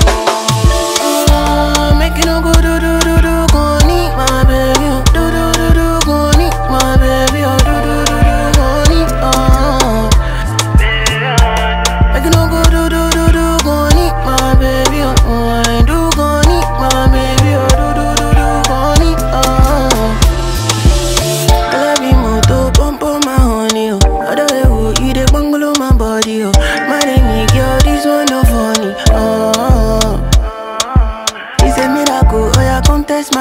Make you no go do do do do, gon' eat my baby, do do do do, gon' eat my baby, oh do do do do, gon' eat oh. It's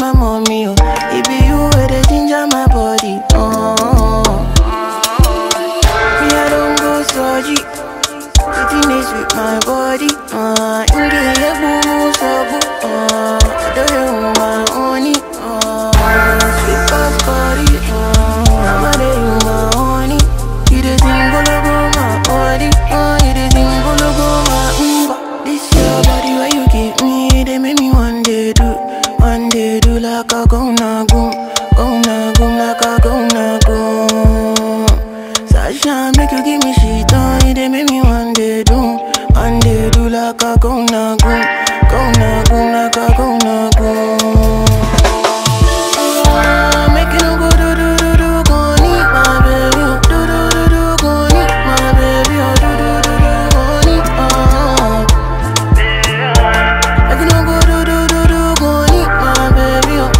my mommy, oh. It be you where they ginger my body, oh. Me, I don't go surgery. Sitting is with my body, oh. In the heaven, so good, oh. I don't know my honey, oh. Sweet past body, oh. I'm out of my honey. It is in Bologo, my body, oh. It is in Bologo, my umba. This your body where you give me, they make me one day do. One day do like a gonna goom, like a gonna goom. Sasha make you give me shit on, they make me one day do like a gonna goom, like a gonna goom. Make you no go do gon' eat my baby, do gon' eat my baby, oh do gon' eat oh. Make you no go do gon' eat my baby, oh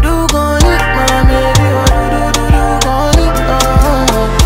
do gon' eat my baby, oh do gon' eat oh.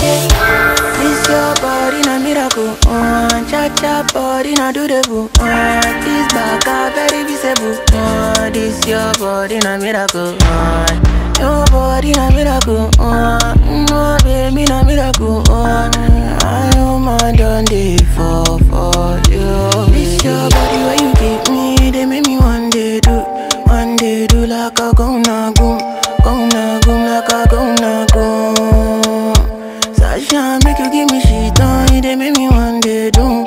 Yeah. This your body na miracle, oh cha cha body na do the boo, oh this baka very visible, oh this your body na miracle, oh. Your body na miracle, oh no baby na miracle, oh I am a done day for you. This your body where you give me, they make me one day do like a gonna goom, like a gonna goom. Sasha make you give me shit on, they make me one day do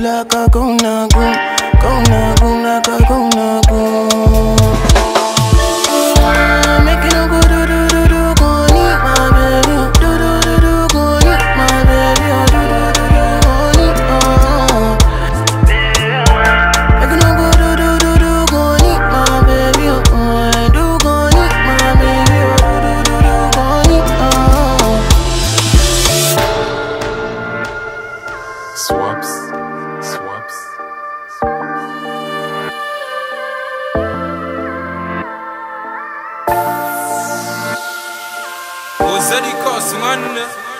like a gonna goom, like a gonna goom. Zeddy Cost, man.